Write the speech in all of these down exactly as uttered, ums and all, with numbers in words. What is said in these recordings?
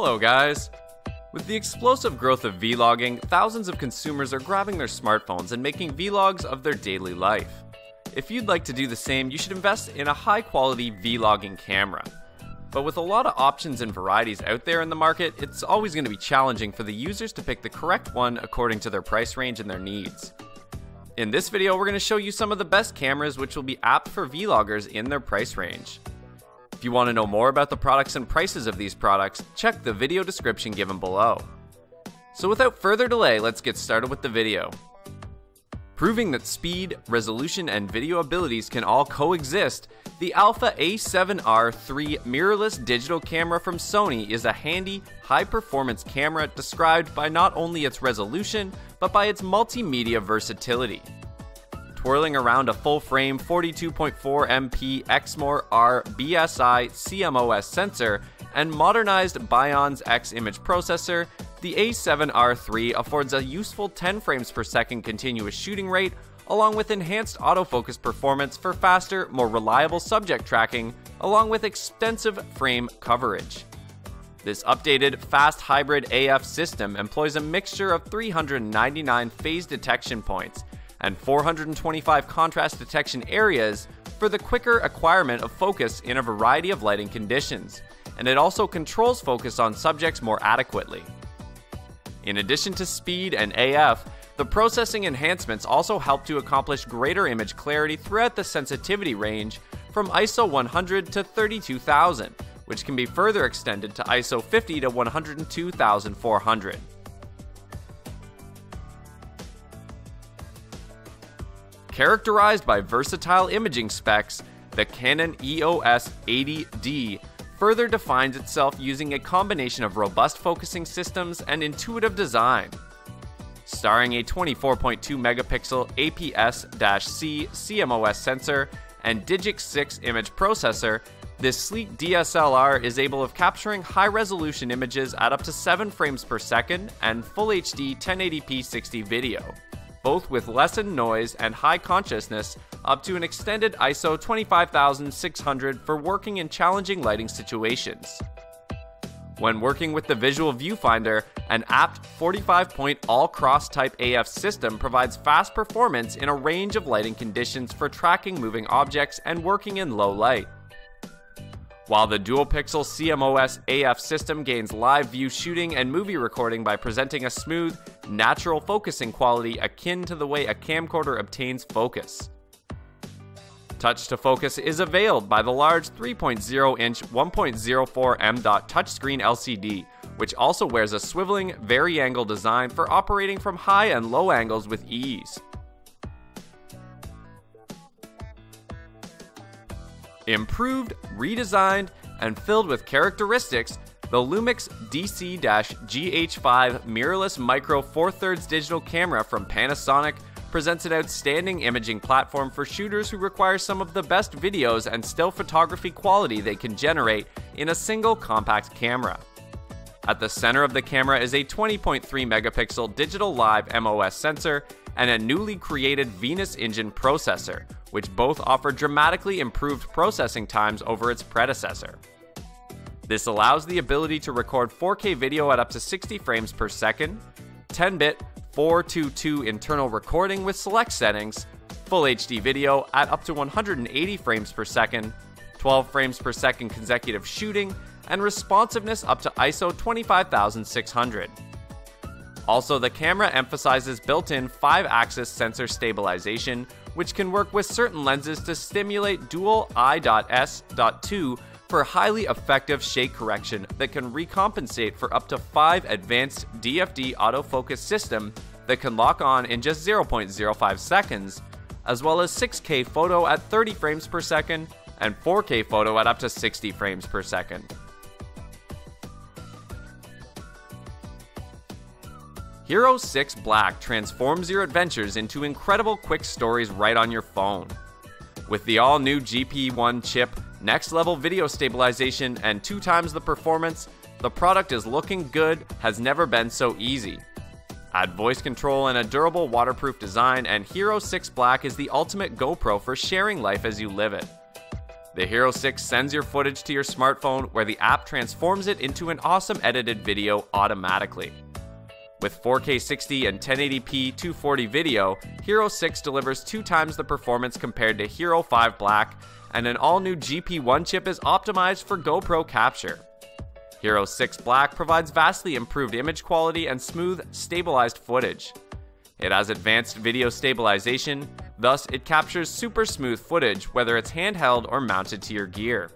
Hello guys! With the explosive growth of vlogging, thousands of consumers are grabbing their smartphones and making vlogs of their daily life. If you'd like to do the same, you should invest in a high-quality vlogging camera. But with a lot of options and varieties out there in the market, it's always going to be challenging for the users to pick the correct one according to their price range and their needs. In this video, we're going to show you some of the best cameras which will be apt for vloggers in their price range. If you want to know more about the products and prices of these products, check the video description given below. So without further delay, let's get started with the video. Proving that speed, resolution, and video abilities can all coexist, the Alpha A seven R three mirrorless digital camera from Sony is a handy, high-performance camera described by not only its resolution, but by its multimedia versatility. Twirling around a full-frame forty-two point four megapixel Exmor-R B S I C M O S sensor and modernized Bionz X image processor, the A seven R three affords a useful ten frames per second continuous shooting rate, along with enhanced autofocus performance for faster, more reliable subject tracking, along with extensive frame coverage. This updated, fast hybrid A F system employs a mixture of three hundred ninety-nine phase detection points and four hundred twenty-five contrast detection areas for the quicker acquirement of focus in a variety of lighting conditions, and it also controls focus on subjects more adequately. In addition to speed and A F, the processing enhancements also help to accomplish greater image clarity throughout the sensitivity range from I S O one hundred to thirty-two thousand, which can be further extended to I S O fifty to one hundred two thousand four hundred. Characterized by versatile imaging specs, the Canon E O S eighty D further defines itself using a combination of robust focusing systems and intuitive design. Starring a twenty-four point two megapixel A P S C C M O S sensor and Digic six image processor, this sleek D S L R is able of capturing high-resolution images at up to seven frames per second and full H D ten eighty p sixty video, both with lessened noise and high consciousness, up to an extended I S O twenty-five thousand six hundred for working in challenging lighting situations. When working with the visual viewfinder, an apt forty-five point all-cross type A F system provides fast performance in a range of lighting conditions for tracking moving objects and working in low light. While the dual-pixel C M O S A F system gains live view shooting and movie recording by presenting a smooth, natural focusing quality akin to the way a camcorder obtains focus. Touch-to-focus is availed by the large three point oh inch one point oh four megapixel touchscreen L C D, which also wears a swiveling, vari-angle design for operating from high and low angles with ease. Improved, redesigned, and filled with characteristics, the Lumix D C G H five mirrorless micro four thirds digital camera from Panasonic presents an outstanding imaging platform for shooters who require some of the best videos and still photography quality they can generate in a single compact camera. At the center of the camera is a twenty point three megapixel digital live M O S sensor and a newly created Venus Engine processor, which both offer dramatically improved processing times over its predecessor. This allows the ability to record four K video at up to sixty frames per second, ten bit four two two internal recording with select settings, full H D video at up to one hundred eighty frames per second, twelve frames per second consecutive shooting, and responsiveness up to I S O twenty-five thousand six hundred. Also, the camera emphasizes built-in five axis sensor stabilization, which can work with certain lenses to stimulate dual I S two for highly effective shade correction that can recompensate for up to five advanced D F D autofocus system that can lock on in just zero point zero five seconds, as well as six K photo at thirty frames per second and four K photo at up to sixty frames per second. Hero six Black transforms your adventures into incredible quick stories right on your phone. With the all-new G P one chip, next-level video stabilization, and two times the performance, the product is looking good, has never been so easy. Add voice control and a durable waterproof design, and Hero six Black is the ultimate GoPro for sharing life as you live it. The Hero six sends your footage to your smartphone, where the app transforms it into an awesome edited video automatically. With four K sixty and ten eighty p two forty video, Hero six delivers two times the performance compared to Hero five Black, and an all-new G P one chip is optimized for GoPro capture. Hero six Black provides vastly improved image quality and smooth, stabilized footage. It has advanced video stabilization, thus it captures super smooth footage whether it's handheld or mounted to your gear.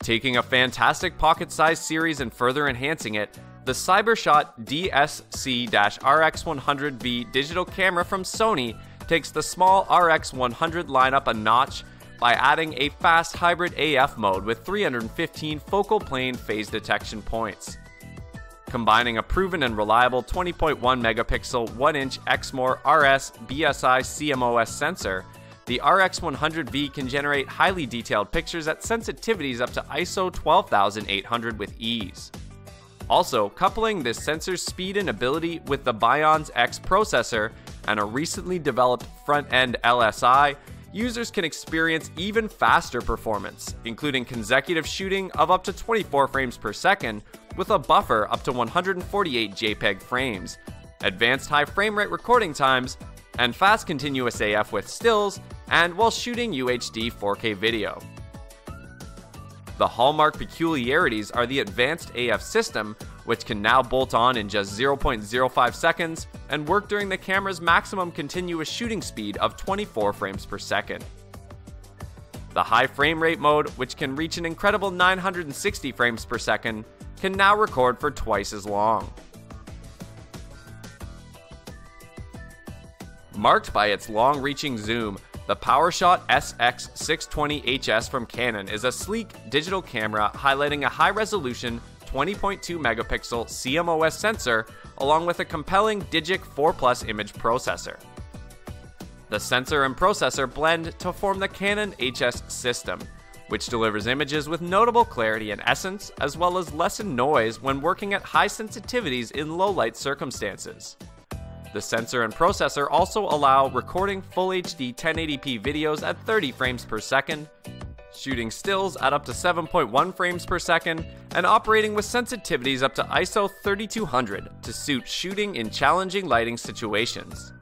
Taking a fantastic pocket-sized series and further enhancing it, the CyberShot D S C R X one hundred V digital camera from Sony takes the small R X one hundred lineup a notch by adding a fast hybrid A F mode with three hundred fifteen focal plane phase detection points. Combining a proven and reliable twenty point one megapixel one inch Exmor R S B S I C M O S sensor, the R X one hundred V can generate highly detailed pictures at sensitivities up to I S O twelve thousand eight hundred with ease. Also, coupling this sensor's speed and ability with the Bionz X processor and a recently developed front-end L S I, users can experience even faster performance, including consecutive shooting of up to twenty-four frames per second with a buffer up to one hundred forty-eight JPEG frames, advanced high frame rate recording times, and fast continuous A F with stills, and while shooting U H D four K video. The hallmark peculiarities are the advanced A F system, which can now bolt on in just zero point zero five seconds and work during the camera's maximum continuous shooting speed of twenty-four frames per second. The high frame rate mode, which can reach an incredible nine hundred sixty frames per second, can now record for twice as long. Marked by its long-reaching zoom, the PowerShot S X six twenty H S from Canon is a sleek digital camera highlighting a high-resolution twenty point two megapixel C M O S sensor along with a compelling DIGIC four plus image processor. The sensor and processor blend to form the Canon H S system, which delivers images with notable clarity and essence as well as lessened noise when working at high sensitivities in low-light circumstances. The sensor and processor also allow recording full H D ten eighty p videos at thirty frames per second, shooting stills at up to seven point one frames per second, and operating with sensitivities up to I S O thirty-two hundred to suit shooting in challenging lighting situations.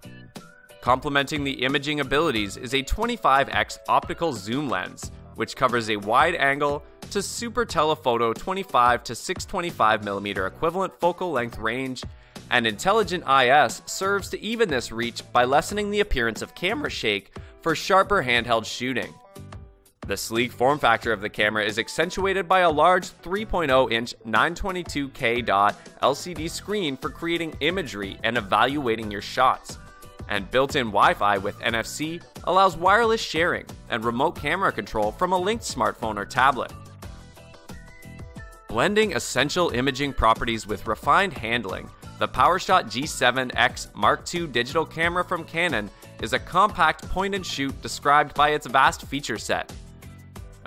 Complementing the imaging abilities is a twenty-five X optical zoom lens, which covers a wide angle to super telephoto twenty-five to six twenty-five millimeter equivalent focal length range, and intelligent I S serves to even this reach by lessening the appearance of camera shake for sharper handheld shooting. The sleek form factor of the camera is accentuated by a large three point oh inch nine twenty-two K dot L C D screen for creating imagery and evaluating your shots, and built-in Wi-Fi with N F C allows wireless sharing and remote camera control from a linked smartphone or tablet. Blending essential imaging properties with refined handling, the PowerShot G seven X Mark two digital camera from Canon is a compact point-and-shoot described by its vast feature set.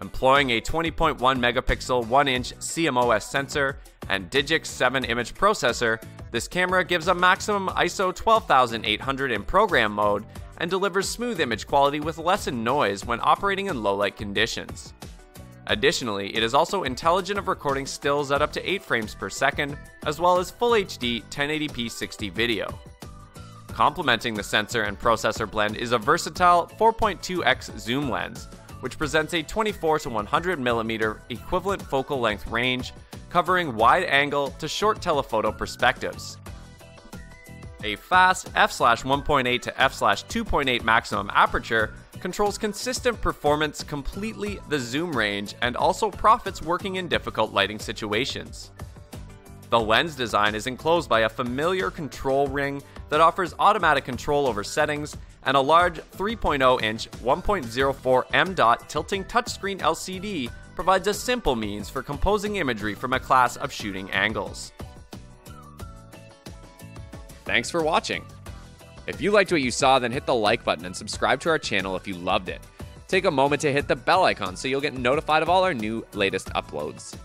Employing a twenty point one megapixel one inch C M O S sensor and DIGIC seven image processor, this camera gives a maximum I S O twelve thousand eight hundred in program mode and delivers smooth image quality with lessened noise when operating in low-light conditions. Additionally, it is also intelligent of recording stills at up to eight frames per second, as well as full H D ten eighty p sixty video. Complementing the sensor and processor blend is a versatile four point two X zoom lens, which presents a twenty-four to one hundred millimeter equivalent focal length range, covering wide angle to short telephoto perspectives. A fast f one point eight to f two point eight maximum aperture controls consistent performance, completely the zoom range, and also profits working in difficult lighting situations. The lens design is enclosed by a familiar control ring that offers automatic control over settings, and a large three point oh inch one point oh four M dot tilting touchscreen L C D provides a simple means for composing imagery from a class of shooting angles. Thanks for watching. If you liked what you saw, then hit the like button and subscribe to our channel if you loved it. Take a moment to hit the bell icon so you'll get notified of all our new latest uploads.